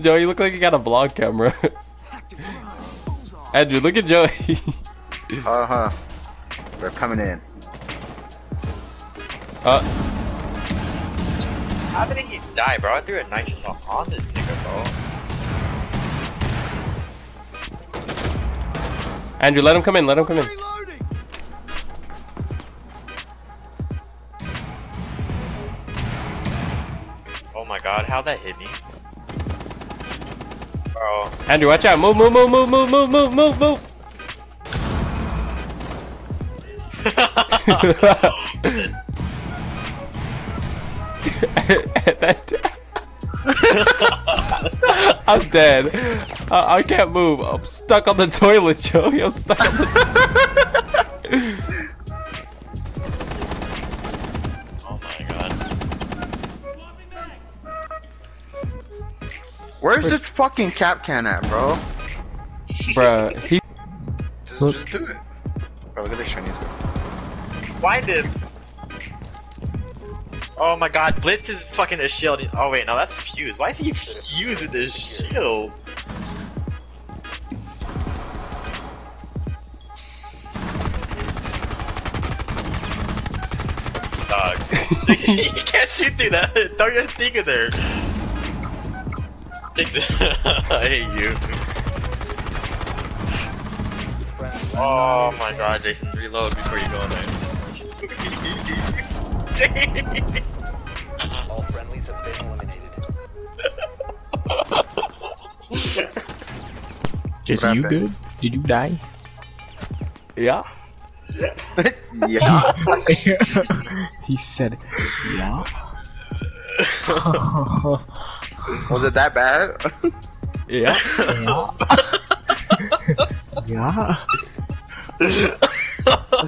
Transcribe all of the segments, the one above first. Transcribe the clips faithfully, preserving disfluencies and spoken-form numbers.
Joey, you look like you got a vlog camera. Andrew, look at Joey. Uh huh. They're coming in. Uh. How did he die, bro? I threw a nitrous on this nigga, bro. Andrew, let him come in. Let him come in. Oh my God! How that hit me. Bro. Andrew, watch out! Move, move, move, move, move, move, move, move, move! I'm dead. Uh, I can't move. I'm stuck on the toilet, Joey. I'm stuck on the toilet. Oh my God. Where's Wait. this fucking cap can at, bro? Bruh, he. Just, just do it. Bro, look at this Chinese guy. Why did? Oh my God, Blitz is fucking a shield. Oh wait, no, that's Fuse. Why is he Fuse with his shield? Dog. You can't shoot through that. Throw your thing in there. I hate you. Oh my God, Jason, reload before you go in there. All friendlies have been eliminated. Jason, you good? Did you die? Yeah. Yeah. He said, yeah. Was it that bad? Yeah. Yeah. Yeah.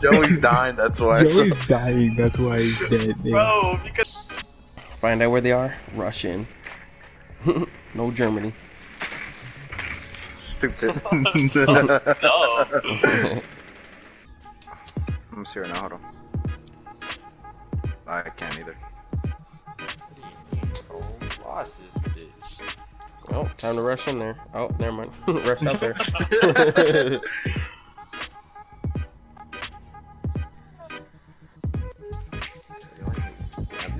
Joey's dying, that's why. Joey's dying, that's why he's dead. Dude. Bro, because. Find out where they are, rush in. No Germany. Stupid. So dumb. I'm serious now, hold on. I can't either. Oh, lost this bitch. Oh, time to rush in there. Oh, never mind. Rush out there.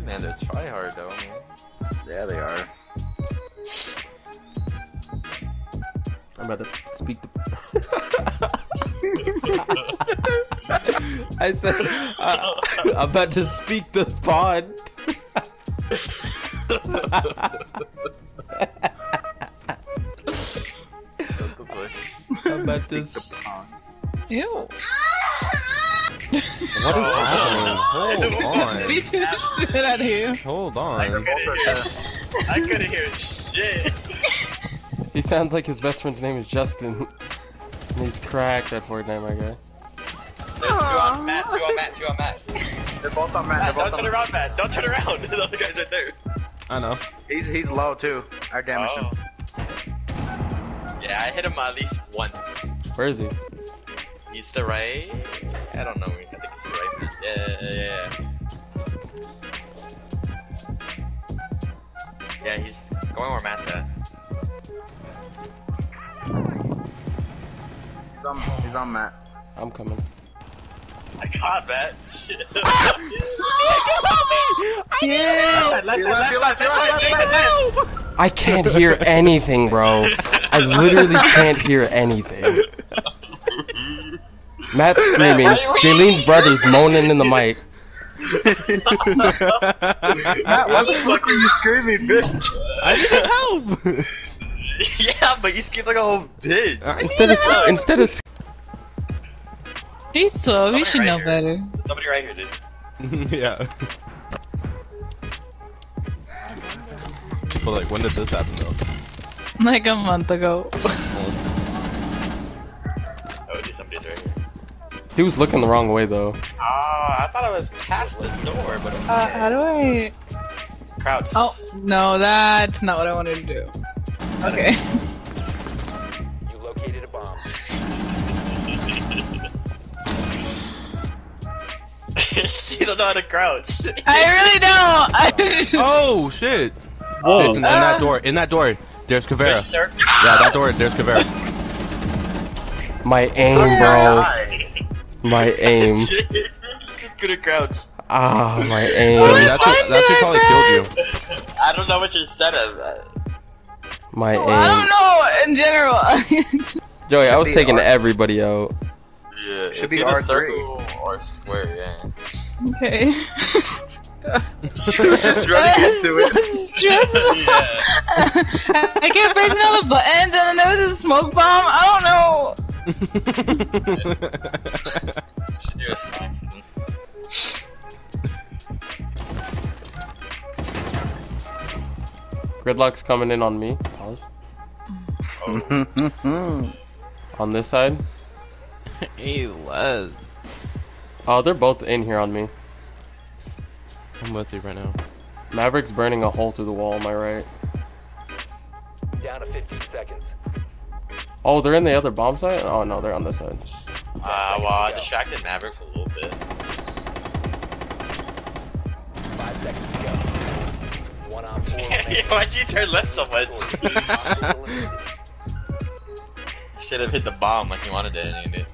Man, they're try hard though, man. Yeah, they are. I'm about to speak to. I said, uh, I'm about to speak the pod. I'm about speak to speak the pod. Ew. What is happening? Hold on. Beat this shit out of here. Hold on. I couldn't hear, hear shit. He sounds like his best friend's name is Justin. And he's cracked at Fortnite, my guy. There's two on Matt, two on Matt, two on Matt. They're both on Matt, Matt they're both don't on turn around, Matt. Don't turn around. The other guy's right there. I know. He's he's low too. I damaged oh. him. Yeah, I hit him at least once. Where is he? He's the right. I don't know. I think he's the right. Yeah, yeah, yeah. Yeah, he's going where Matt's at. He's on. He's on Matt. I'm coming. I caught Matt. Shit. Ah! I can't me. I need it. Left, left, left, left. I can't hear anything, bro. I literally can't hear anything. Matt's screaming, Jalene's brother's moaning in the mic. Matt, why the fuck were you screaming, bitch? I need help! Yeah, but you screamed like a whole bitch. Uh, instead of- help. instead of- He's so we should right know here. better. There's somebody right here, dude. Yeah. But like, when did this happen though? Like a month ago. Oh, dude, somebody's right here. He was looking the wrong way though. Ah, uh, I thought I was past the door, but okay. Uh, how do I... Crouch. Oh, no, that's not what I wanted to do. Okay. You located a bomb. You don't know how to crouch. I really don't! Oh, shit! Whoa, in that door, in that door. There's Kaveira. Yes, sir. Yeah, don't worry. There's Kaveira. My aim, bro. My aim. Gonna crouch. Ah, oh, my aim. That should probably killed you. I don't know what you said as that. My oh, aim. I don't know in general. Joey, I was taking everybody out. Yeah, should be R three. Circle or square, yeah. Okay. She was just running into it. Stressful. Yeah. I kept pressing all the buttons and then there was a smoke bomb. I don't know. Should do a smack scene. Gridlock's coming in on me. Pause. Oh. On this side. He was. Oh, they're both in here on me. I'm with you right now. Maverick's burning a hole through the wall, am I right? Down to fifteen seconds. Oh, they're in the other bomb site? Oh no, they're on this side. Uh, well, I distracted Maverick for a little bit. Five seconds to go. One on four. Why'd you turn left so much? You should have hit the bomb like you wanted to, ain't it?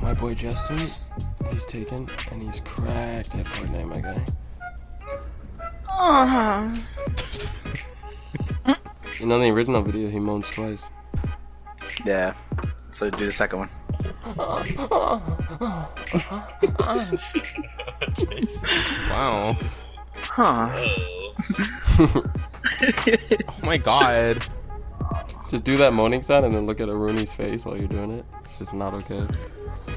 My boy Justin, he's taken and he's cracked. That poor name, my guy. Uh -huh. You know, in the original video, he moans twice. Yeah, so do the second one. Wow. Huh. Oh my god. Just do that moaning sound and then look at Aruni's face while you're doing it. It's just not okay.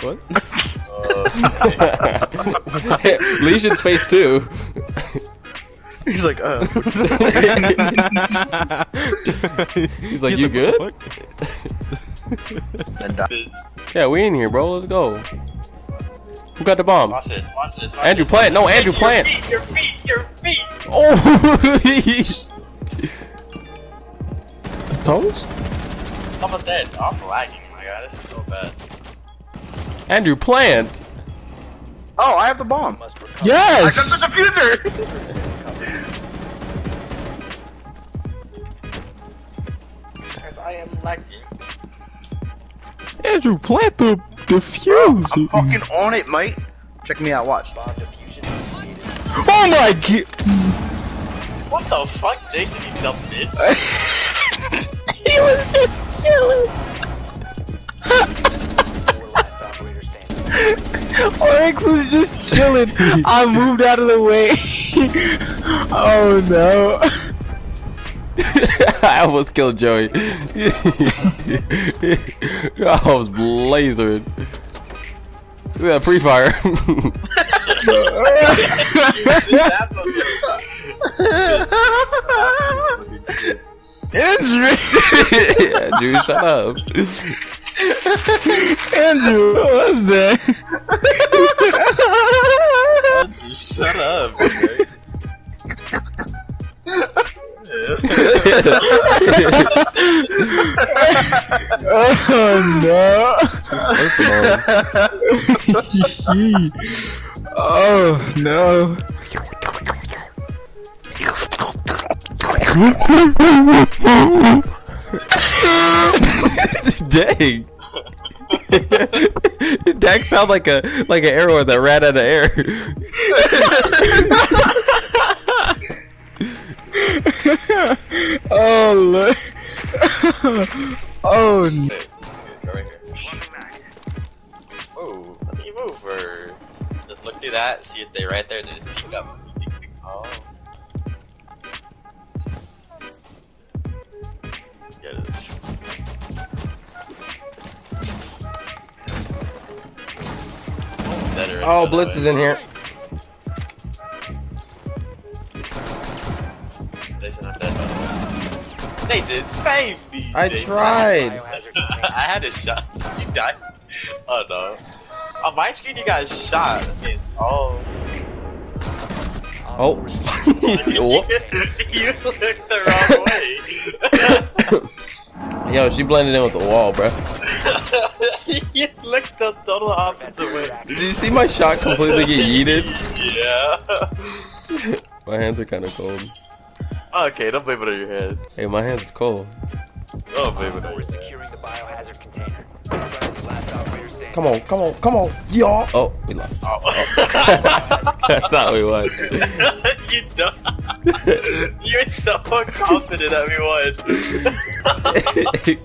What? uh, hey, Legion's face too. He's like, uh. He's like, He's you like, good? Yeah, we in here, bro. Let's go. Who got the bomb? Watch this, watch this, watch Andrew, this, plant. No, Andrew, your plant. Feet, your feet, your feet. Oh. Toes? How about that? I'm lagging. My God, this is so bad. Andrew, plant! Oh, I have the bomb! Yes! I got the diffuser! Guys, I am lagging. Andrew, plant the diffuser! I'm fucking on it, mate! Check me out, watch. Oh my god! What the fuck, Jason, you dumb bitch? He was just chilling! Oryx was just chilling. I moved out of the way. Oh no. I almost killed Joey. I was blazered. Look at that pre-fire. Injury. Yeah, dude, shut up. Andrew, what was that? Andrew, shut up. Oh no. Oh no. Dang. Dak sound like a like an arrow that ran out of air. Oh look! Oh no! Right here. Oh, let me move or just look through that, see if they're right there, and then just peek up. Oh. Get it. Oh, Blitz is in here. Nathan, save me! I Jason. tried! I had a shot. Did you die? Oh no. On my screen you got a shot. Oh. Oh. You looked the wrong way. Yo, she blended in with the wall, bruh. You looked the total opposite way. Did you see my shot completely get yeeted? Yeah. My hands are kind of cold. Okay, don't blame it on your hands. Hey, my hands is cold. Oh, baby. We're securing the biohazard container. Come on, come on, come on, y'all. Oh, we lost. Oh. Oh. That's not we won. You don't. You're so confident that we won.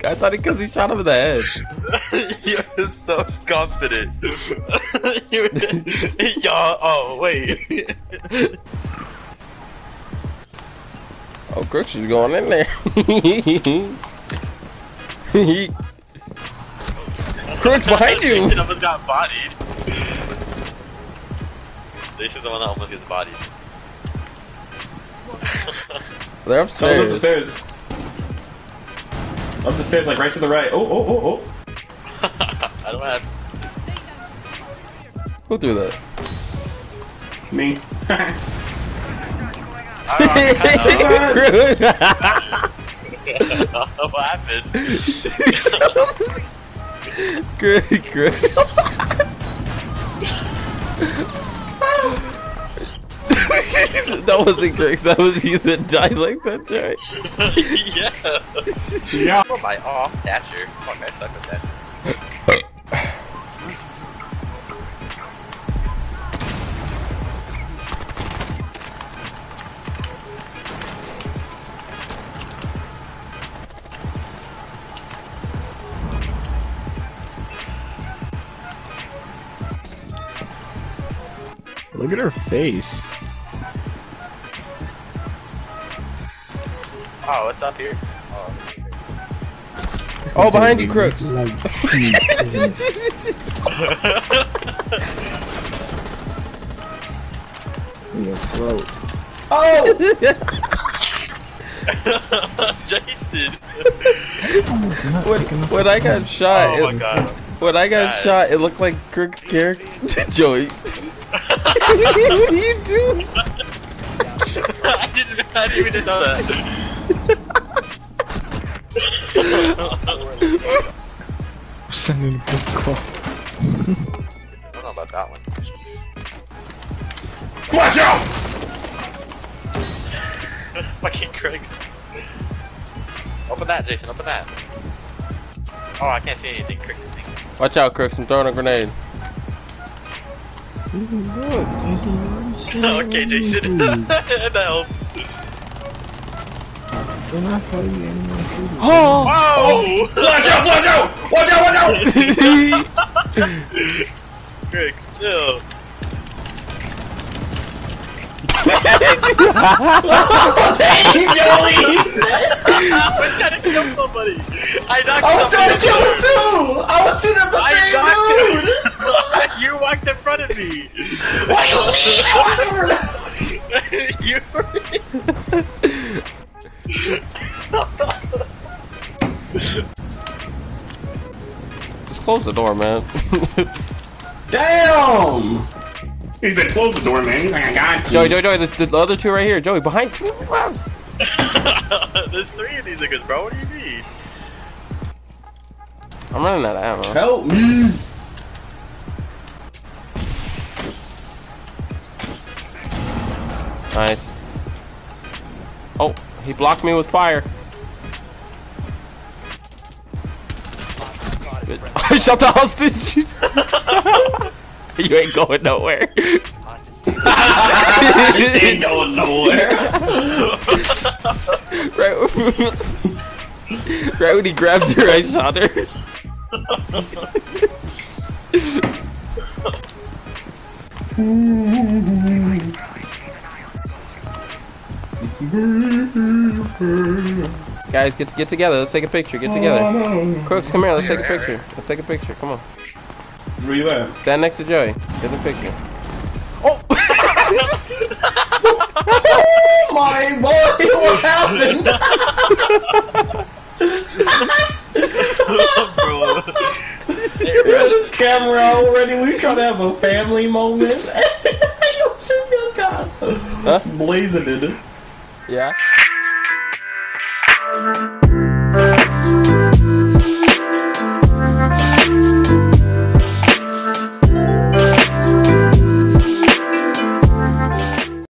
I thought it because he shot him in the head. You're so confident. Y'all. Oh, wait. Oh, Crooks is going in there. Crooks behind you! Jason almost got bodied. Jason's the one that almost gets bodied. They're upstairs. Someone's up the stairs. Up the stairs, like right to the right. Oh, oh, oh, oh. I don't have. Who threw that? Me. What happened? Good, good. That wasn't Crooks, that was you that died like that, right? Yeah. Yeah. Oh my, aw, Dasher. Fuck, I suck at that. Look at her face. Oh, what's up here? Oh, oh behind you, Crooks. It's in your throat. Oh! Jason! When, when I got shot, oh my God. When I got God. shot, it looked like Crooks' character. Joey. What do you do? I didn't. I didn't even know that. I'm sending a good call. I don't know about that one. Watch out! Fucking Crooks. Open that, Jason. Open that. Oh, I can't see anything. Crooks is thinking. Watch out, Crooks! I'm throwing a grenade. Okay, Jason. No. Oh! Oh! Watch out! Watch out! Watch out! Watch out! Crooks, chill. Dang, Joey! I was trying to kill somebody. I knocked. I was trying to kill him too. I was shooting at the same dude. You walked in front of me! Why you leave? You Just close the door, man. Damn! He said close the door, man. He's like, I got you. Joey, Joey, Joey, the, the other two right here. Joey, behind you. There's three of these niggas, bro. What do you need? I'm running out of ammo. Help me! Nice. Oh, he blocked me with fire. I shot the hostage. You ain't going nowhere. You ain't going nowhere. Right, right when he grabbed her, I shot her. Guys, get get together. Let's take a picture. Get together. Crooks, come here. Let's take a picture. Let's take a picture. Come on. Where you at? Stand next to Joey. Get a picture. Oh! Oh my boy! What happened? Bro. Where's this camera already? We trying to have a family moment. Huh? Blazing it. Yeah.